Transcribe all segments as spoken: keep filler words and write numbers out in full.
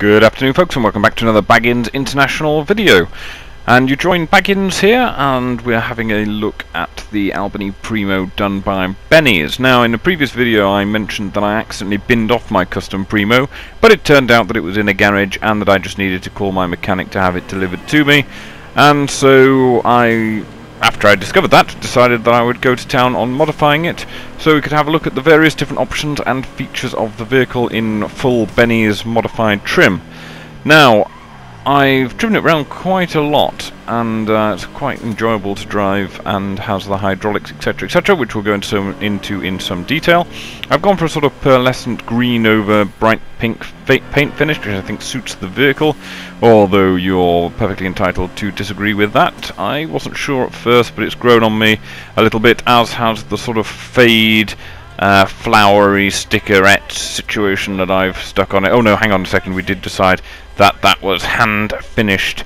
Good afternoon folks, and welcome back to another Baggins International video. And you join Baggins here, and we're having a look at the Albany Primo done by Benny's. Now, in the previous video I mentioned that I accidentally binned off my custom Primo, but it turned out that it was in a garage and that I just needed to call my mechanic to have it delivered to me. And so I, after I discovered that, decided that I would go to town on modifying it so we could have a look at the various different options and features of the vehicle in full Benny's modified trim. Now, I've driven it around quite a lot, and uh, it's quite enjoyable to drive and has the hydraulics, etc, et cetera, which we'll go into, some, into in some detail. I've gone for a sort of pearlescent green over bright pink paint finish, which I think suits the vehicle, although you're perfectly entitled to disagree with that. I wasn't sure at first, but it's grown on me a little bit, as has the sort of fade, Uh, flowery stickerette situation that I've stuck on it. Oh no, hang on a second, we did decide that that was hand-finished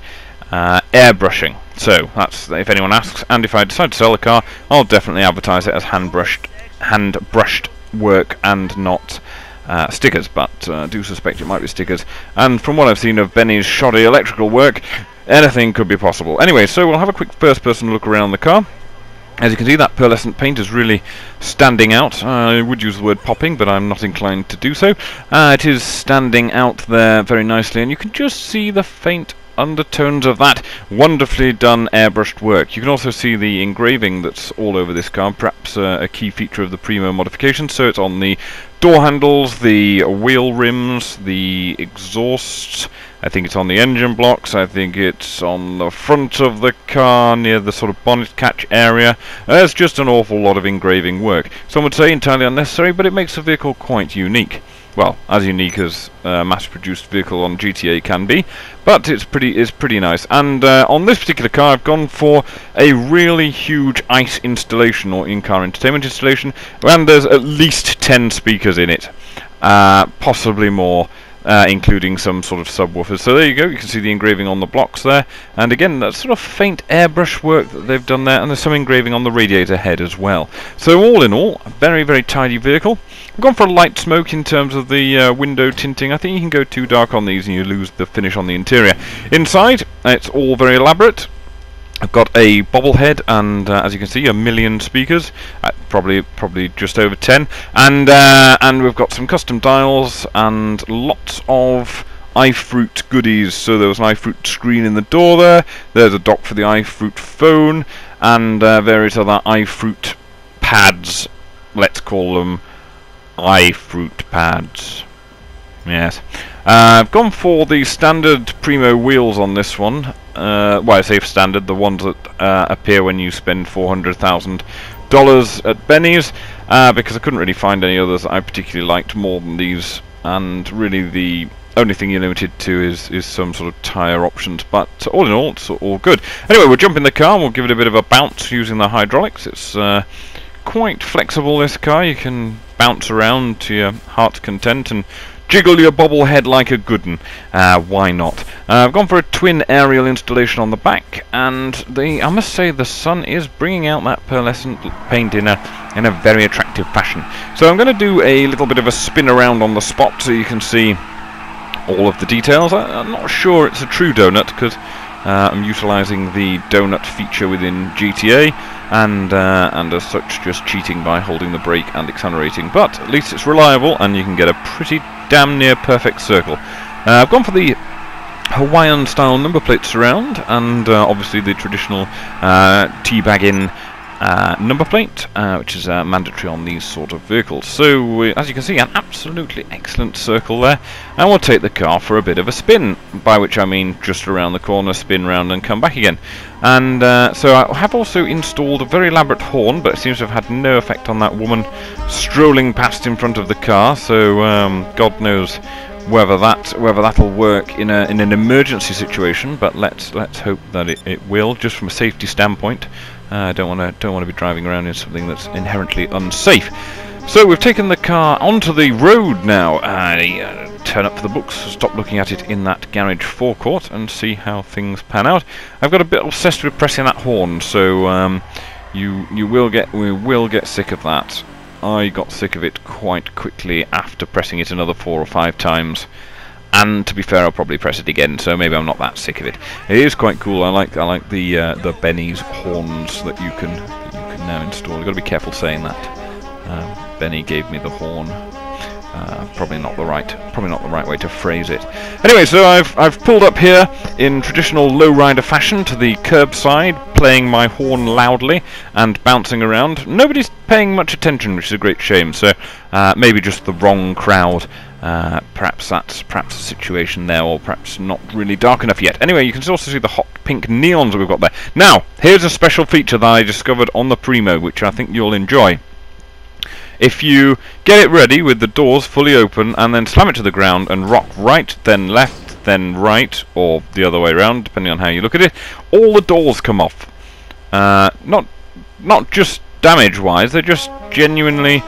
uh, airbrushing. So, that's, if anyone asks, and if I decide to sell the car, I'll definitely advertise it as hand-brushed hand-brushed work and not uh, stickers, but uh, I do suspect it might be stickers. And from what I've seen of Benny's shoddy electrical work, anything could be possible. Anyway, so we'll have a quick first-person look around the car. As you can see, that pearlescent paint is really standing out. Uh, I would use the word popping, but I'm not inclined to do so. Uh, it is standing out there very nicely, and you can just see the faint undertones of that wonderfully done airbrushed work. You can also see the engraving that's all over this car, perhaps uh, a key feature of the Primo modification. So it's on the door handles, the wheel rims, the exhausts, I think it's on the engine blocks, I think it's on the front of the car near the sort of bonnet catch area. Uh, it's just an awful lot of engraving work. Some would say entirely unnecessary, but it makes the vehicle quite unique. Well, as unique as a uh, mass-produced vehicle on G T A can be, but it's pretty it's pretty nice. And uh, on this particular car, I've gone for a really huge ice installation, or in-car entertainment installation, and there's at least ten speakers in it, uh, possibly more, uh, including some sort of subwoofers. So there you go, you can see the engraving on the blocks there, and again, that sort of faint airbrush work that they've done there, and there's some engraving on the radiator head as well. So all in all, a very, very tidy vehicle. I've gone for a light smoke in terms of the uh, window tinting. I think you can go too dark on these and you lose the finish on the interior. Inside, it's all very elaborate. I've got a bobblehead and, uh, as you can see, a million speakers, uh, probably probably just over ten, and uh, and we've got some custom dials and lots of iFruit goodies. So there was an iFruit screen in the door there. There's a dock for the iFruit phone and uh, various other iFruit pads. Let's call them iFruit pads. Yes, uh, I've gone for the standard Primo wheels on this one. Uh, well, I say standard, the ones that uh, appear when you spend four hundred thousand dollars at Benny's, uh, because I couldn't really find any others that I particularly liked more than these, and really the only thing you're limited to is, is some sort of tyre options, but all in all, it's all good. Anyway, we'll jump in the car and we'll give it a bit of a bounce using the hydraulics. It's uh, quite flexible, this car. You can bounce around to your heart's content and jiggle your bobblehead like a good one. Uh, why not? Uh, I've gone for a twin aerial installation on the back, and the I must say the sun is bringing out that pearlescent paint in a, in a very attractive fashion. So I'm going to do a little bit of a spin around on the spot so you can see all of the details. I, I'm not sure it's a true donut, because uh, I'm utilising the donut feature within G T A, and uh, and as such just cheating by holding the brake and accelerating. But at least it's reliable, and you can get a pretty damn near perfect circle. Uh, I've gone for the Hawaiian style number plates around, and uh, obviously the traditional uh, teabagging uh, number plate, uh, which is uh, mandatory on these sort of vehicles. So uh, as you can see, an absolutely excellent circle there, and we'll take the car for a bit of a spin, by which I mean just around the corner, spin round and come back again. And uh, so I have also installed a very elaborate horn, but it seems to have had no effect on that woman strolling past in front of the car, so um, God knows whether that whether that'll work in a in an emergency situation, but let's let's hope that it, it will, just from a safety standpoint. I uh, don't want to don't want to be driving around in something that's inherently unsafe. So we've taken the car onto the road now. I uh, turn up for the books, stop looking at it in that garage forecourt and see how things pan out. I've got a bit obsessed with pressing that horn, so um, you you will get we will get sick of that. I got sick of it quite quickly after pressing it another four or five times, And to be fair, I'll probably press it again, so maybe I'm not that sick of it. It is quite cool. I like I like the uh, the Benny's horns that you can that you can now install. You've got to be careful saying that. Um, Benny gave me the horn. Uh, probably not the right, probably not the right way to phrase it. Anyway, so I've I've pulled up here in traditional lowrider fashion to the curbside, playing my horn loudly and bouncing around. Nobody's paying much attention, which is a great shame. So uh, maybe just the wrong crowd. Uh, perhaps that's perhaps the situation there, or perhaps not really dark enough yet. Anyway, you can also see the hot pink neons that we've got there. Now, here's a special feature that I discovered on the Primo, which I think you'll enjoy. If you get it ready with the doors fully open and then slam it to the ground and rock right, then left, then right, or the other way around, depending on how you look at it, all the doors come off. Uh, not, not just damage-wise, they just genuinely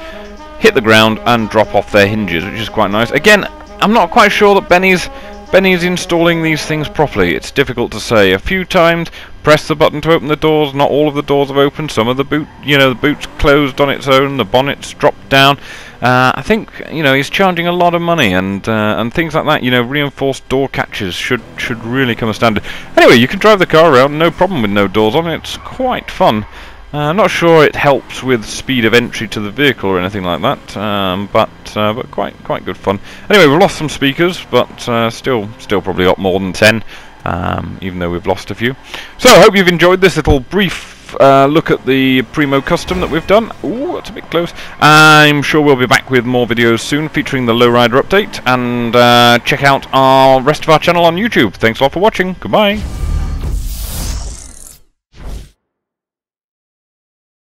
hit the ground and drop off their hinges, which is quite nice. Again, I'm not quite sure that Benny's Benny's installing these things properly. It's difficult to say. A few times, press the button to open the doors. Not all of the doors have opened. Some of the boot, you know, the boot's closed on its own. The bonnet's dropped down. Uh, I think, you know, he's charging a lot of money and uh, and things like that. You know, reinforced door catches should should really come as standard. Anyway, you can drive the car around, no problem with no doors on it. It's quite fun. Uh, I'm not sure it helps with speed of entry to the vehicle or anything like that, um, but uh, but quite quite good fun. Anyway, we've lost some speakers, but uh, still still probably up more than ten, um, even though we've lost a few. So I hope you've enjoyed this little brief uh, look at the Primo Custom that we've done. Ooh, that's a bit close. I'm sure we'll be back with more videos soon featuring the Lowrider update, and uh, check out our rest of our channel on YouTube. Thanks a lot for watching. Goodbye.